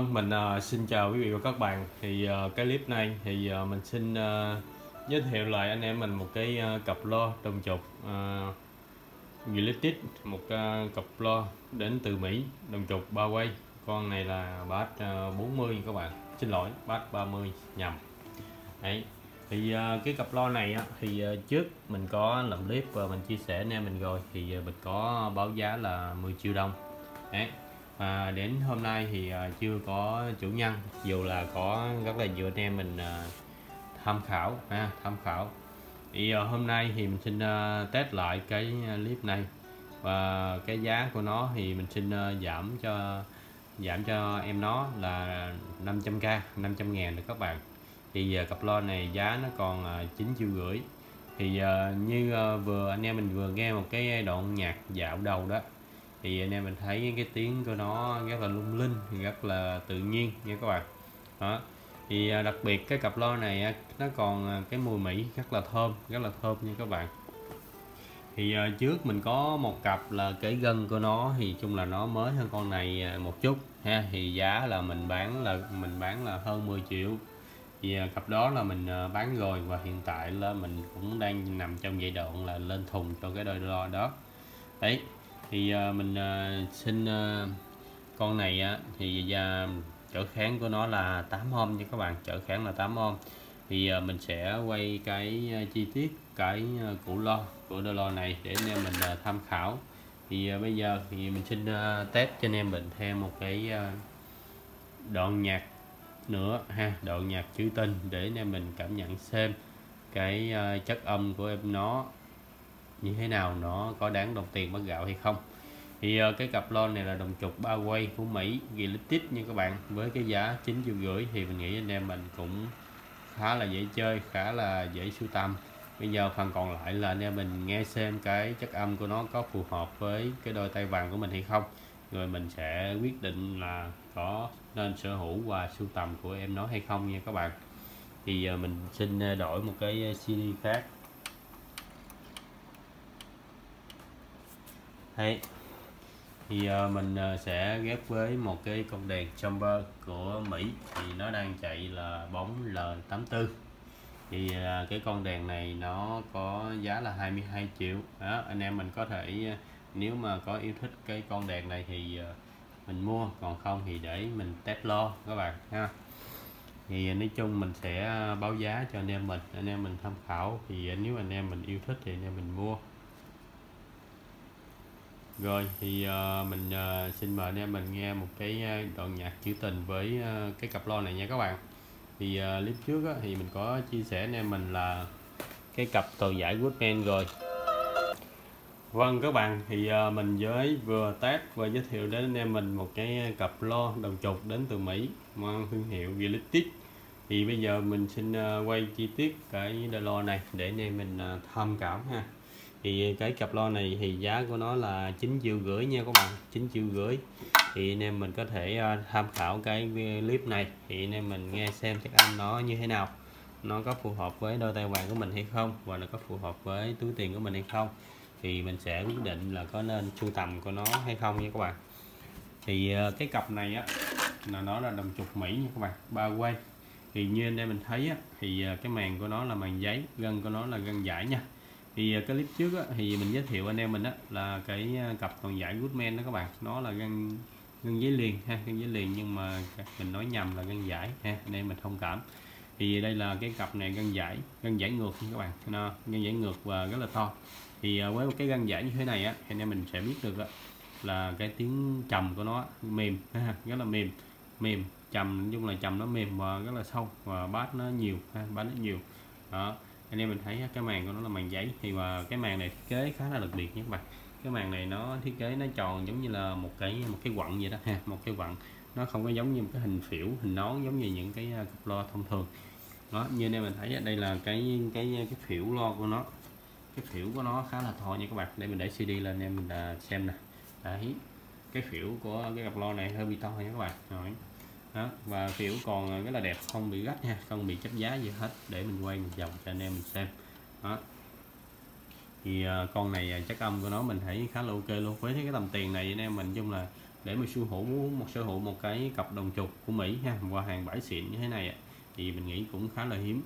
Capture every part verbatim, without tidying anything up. Vâng, mình uh, xin chào quý vị và các bạn. Thì uh, cái clip này thì uh, mình xin uh, giới thiệu lại anh em mình một cái uh, cặp loa đồng trục uh, Realistic, một uh, cặp loa đến từ Mỹ, đồng trục ba quay. Con này là bass uh, bốn mươi các bạn. Xin lỗi, bass ba mươi nhầm. Đấy. Thì uh, cái cặp loa này uh, thì uh, trước mình có làm clip và mình chia sẻ anh em mình rồi, thì uh, mình có báo giá là mười triệu đồng. Đấy. À, đến hôm nay thì à, chưa có chủ nhân, dù là có rất là nhiều anh em mình à, tham khảo ha, tham khảo thì à, hôm nay thì mình xin à, test lại cái clip này, và cái giá của nó thì mình xin à, giảm cho giảm cho em nó là năm trăm k, năm trăm ngàn được các bạn. Thì à, cặp loa này giá nó còn à, chín triệu rưỡi. Thì à, như à, vừa anh em mình vừa nghe một cái đoạn nhạc dạo đầu đó, thì anh em mình thấy cái tiếng của nó rất là lung linh, rất là tự nhiên nha các bạn. Đó. Thì đặc biệt cái cặp loa này nó còn cái mùi Mỹ rất là thơm, rất là thơm nha các bạn. Thì trước mình có một cặp là cái gân của nó thì chung là nó mới hơn con này một chút ha, thì giá là mình bán là mình bán là hơn mười triệu. Thì cặp đó là mình bán rồi, và hiện tại là mình cũng đang nằm trong giai đoạn là lên thùng cho cái đôi loa đó. Đấy. Thì mình xin con này thì trở kháng của nó là tám ohm nha các bạn, trở kháng là tám ohm. Thì mình sẽ quay cái chi tiết cái củ lo của đôi lo này để anh em mình tham khảo. Thì bây giờ thì mình xin test cho anh em mình thêm một cái đoạn nhạc nữa ha, đoạn nhạc trữ tình, để anh em mình cảm nhận xem cái chất âm của em nó như thế nào, nó có đáng đồng tiền bát gạo hay không. Thì uh, cái cặp loa này là đồng trục ba quay của Mỹ, Realistic nha các bạn, với cái giá chín triệu rưỡi thì mình nghĩ anh em mình cũng khá là dễ chơi, khá là dễ sưu tầm. Bây giờ phần còn lại là anh em mình nghe xem cái chất âm của nó có phù hợp với cái đôi tay vàng của mình hay không, rồi mình sẽ quyết định là có nên sở hữu và sưu tầm của em nó hay không nha các bạn. Thì uh, mình xin đổi một cái xê đê khác. Đấy. Thì uh, mình uh, sẽ ghép với một cái con đèn Chamber của Mỹ, thì nó đang chạy là bóng L tám mươi tư. Thì uh, cái con đèn này nó có giá là hai mươi hai triệu. Đó, anh em mình có thể uh, nếu mà có yêu thích cái con đèn này thì uh, mình mua, còn không thì để mình test lo các bạn ha. Thì uh, nói chung mình sẽ báo giá cho anh em mình, anh em mình tham khảo. Thì uh, nếu anh em mình yêu thích thì anh em mình mua. Rồi thì uh, mình uh, xin mời anh em mình nghe một cái đoạn nhạc trữ tình với uh, cái cặp loa này nha các bạn. Thì uh, clip trước á, thì mình có chia sẻ anh em mình là cái cặp tờ giải Goodman rồi. Vâng các bạn, thì uh, mình với vừa test và giới thiệu đến anh em mình một cái cặp loa đồng trục đến từ Mỹ mang thương hiệu Realistic. Thì bây giờ mình xin uh, quay chi tiết cái đôi loa này để anh em mình uh, tham khảo ha. Thì cái cặp loa này thì giá của nó là chín triệu rưỡi nha các bạn, chín triệu rưỡi. Thì anh em mình có thể tham khảo cái clip này, thì anh em mình nghe xem chất âm nó như thế nào, nó có phù hợp với đôi tay vàng của mình hay không, và nó có phù hợp với túi tiền của mình hay không, thì mình sẽ quyết định là có nên sưu tầm của nó hay không nha các bạn. Thì cái cặp này á, là nó là đồng trục Mỹ nha các bạn, ba quay. Thì như anh em mình thấy á, thì cái màn của nó là màn giấy, gân của nó là gân vải nha. Thì cái clip trước á, thì mình giới thiệu anh em mình á, là cái cặp toàn giải Goodman đó các bạn, nó là gân gân giấy liền ha, gân giấy liền, nhưng mà mình nói nhầm là gân giải ha, anh em mình thông cảm. Thì đây là cái cặp này gân giải, gân giải ngược nha các bạn, nó gân giải ngược và rất là to. Thì với một cái gân giải như thế này á, anh em mình sẽ biết được á, là cái tiếng trầm của nó mềm ha, rất là mềm, mềm trầm, nói chung là trầm nó mềm và rất là sâu, và bass nó nhiều ha, bass nó nhiều. Đó. Anh em mình thấy cái màn của nó là màn giấy. Thì mà cái màn này thiết kế khá là đặc biệt nha các bạn. Cái màn này nó thiết kế nó tròn giống như là một cái một cái quặng vậy đó ha, một cái quặng. Nó không có giống như một cái hình phiểu, hình nón giống như những cái cặp loa thông thường. Đó, như anh em mình thấy đây là cái cái cái phiểu loa của nó. Cái phiểu của nó khá là to nha các bạn. Để mình để xê đê lên anh em mình xem nè. Đấy. Cái phiểu của cái cặp loa này hơi bị to nha các bạn. Rồi. Đó, và phiểu còn rất là đẹp, không bị rách ha, không bị chấp giá gì hết. Để mình quay một vòng cho anh em mình xem. Đó. Thì uh, con này chất âm của nó mình thấy khá là ok luôn. Với cái tầm tiền này anh em mình chung là để mà sở hữu một sở hữu một cái cặp đồng trục của Mỹ ha, qua hàng bãi xịn như thế này thì mình nghĩ cũng khá là hiếm.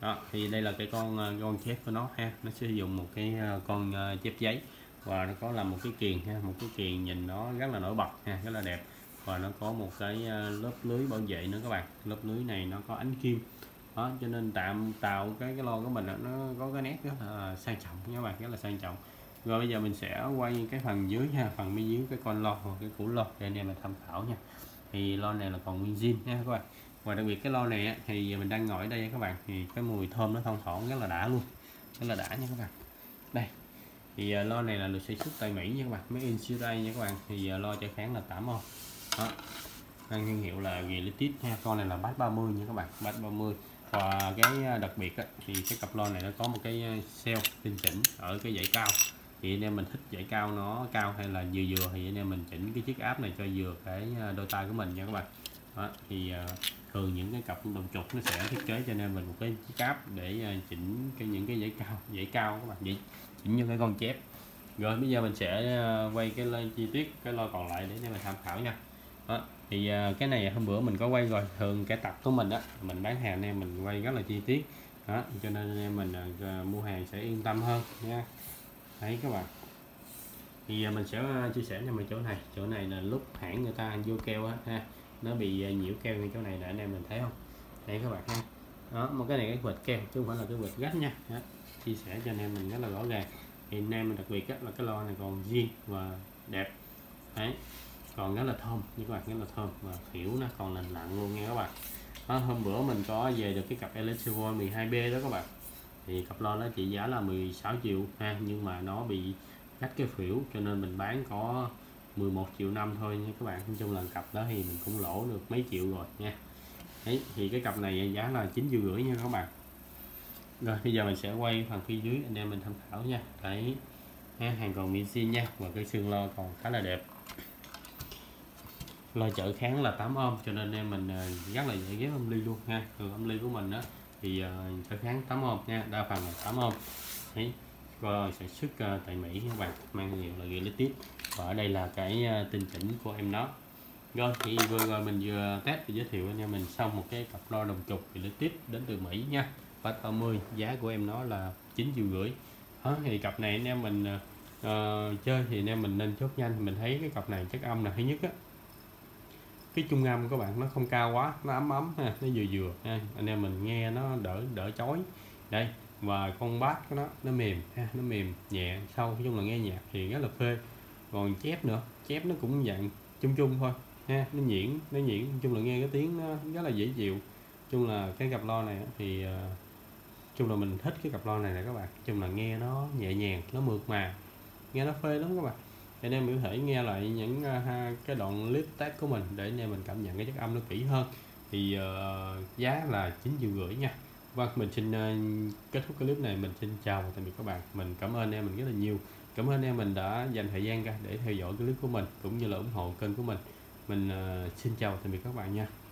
Đó, thì đây là cái con con chép của nó ha, nó sử dụng một cái con chép giấy và nó có làm một cái kiềng ha, một cái kiềng nhìn nó rất là nổi bật ha, rất là đẹp, và nó có một cái lớp lưới bảo vệ nữa các bạn. Lớp lưới này nó có ánh kim đó, cho nên tạm tạo cái cái lon của mình nó có cái nét rất là sang trọng nha các bạn, rất là sang trọng. Rồi bây giờ mình sẽ quay cái phần dưới ha, phần bên dưới cái con lon hoặc cái củ lon để anh em mình tham khảo nha. Thì lon này là còn nguyên zin nha các bạn, và đặc biệt cái lon này thì mình đang ngồi ở đây các bạn, thì cái mùi thơm nó thoang thoảng rất là đã luôn, rất là đã nha các bạn. Đây thì lon này là được sản xuất tại Mỹ nha các bạn, made in Syria nha các bạn. Thì lon chạy kháng là tám on, mang thương hiệu là Realistic nha. Con này là bát ba mươi nha các bạn, bát ba mươi. Và cái đặc biệt á, thì cái cặp lon này nó có một cái cell tinh chỉnh ở cái dãy cao, thì anh em mình thích dãy cao nó cao hay là vừa vừa thì anh em mình chỉnh cái chiếc áp này cho vừa cái đôi tay của mình nha các bạn. Đó, thì thường những cái cặp đồng trục nó sẽ thiết kế cho anh em mình một cái chiếc áp để chỉnh cái những cái dãy cao, dãy cao các bạn, vậy chỉnh như cái con chép. Rồi bây giờ mình sẽ quay cái lên chi tiết cái lon còn lại để anh em mình tham khảo nha. Đó, thì cái này hôm bữa mình có quay rồi, thường cái tập của mình á, mình bán hàng anh em mình quay rất là chi tiết đó, cho nên anh em mình mua hàng sẽ yên tâm hơn nha. Đấy các bạn, thì mình sẽ chia sẻ cho mình chỗ này, chỗ này là lúc hãng người ta vô keo á ha, nó bị nhiễu keo như chỗ này là anh em mình thấy không, đấy các bạn ha. Đó, một cái này cái vệt keo chứ không phải là cái vệt gách nha. Đó, chia sẻ cho anh em mình rất là rõ ràng. Thì anh em mình đặc biệt á, là cái lon này còn riêng và đẹp đấy, còn rất là thơm như các bạn, rất là thơm và kiểu nó còn lành lặn luôn nha các bạn. Đó, hôm bữa mình có về được cái cặp Elexi mười hai B đó các bạn, thì cặp lon nó trị giá là mười sáu triệu ha, nhưng mà nó bị cắt cái phỉu cho nên mình bán có mười một triệu năm thôi nha các bạn. Nói chung là cặp đó thì mình cũng lỗ được mấy triệu rồi nha. Đấy, thì cái cặp này giá là chín triệu rưỡi nha các bạn. Rồi bây giờ mình sẽ quay phần phía dưới anh em mình tham khảo nha. Đấy, hàng còn nguyên zin nha, và cái xương lon còn khá là đẹp. Lon chở kháng là tám ôm cho nên em mình rất là dễ ghép âm ly luôn ha. Thường âm ly của mình đó thì chở kháng tám ôm nha, đa phần là tám ôm. Đấy, rồi sản xuất tại Mỹ các bạn, mang thương hiệu là Realistic, và ở đây là cái tinh chỉnh của em nó. Rồi thì vừa rồi mình vừa test và giới thiệu anh em mình xong một cái cặp lon đồng trục Realistic đến từ Mỹ nha, và ba mươi, giá của em nó là chín triệu rưỡi. Thì cặp này anh em mình uh, chơi thì anh em mình nên chốt nhanh. Mình thấy cái cặp này chất âm là thứ nhất á, cái trung âm các bạn nó không cao quá, nó ấm ấm ha, nó vừa vừa ha, anh em mình nghe nó đỡ đỡ chói đây. Và con bass của nó nó mềm ha, nó mềm nhẹ sâu, nói chung là nghe nhạc thì rất là phê. Còn chép nữa, chép nó cũng dạng chung chung thôi ha, nó nhuyễn nó nhuyễn nói chung là nghe cái tiếng nó rất là dễ chịu. Chung là cái cặp lon này thì chung là mình thích cái cặp lon này nè các bạn, chung là nghe nó nhẹ nhàng, nó mượt mà, nghe nó phê lắm các bạn. Để anh em có thể nghe lại những cái đoạn clip test của mình để anh em mình cảm nhận cái chất âm nó kỹ hơn. Thì uh, giá là chín triệu rưỡi nha. Và mình xin uh, kết thúc cái clip này. Mình xin chào và tạm biệt các bạn. Mình cảm ơn anh em mình rất là nhiều. Cảm ơn anh em mình đã dành thời gian ra để theo dõi cái clip của mình, cũng như là ủng hộ kênh của mình. Mình uh, xin chào và tạm biệt các bạn nha.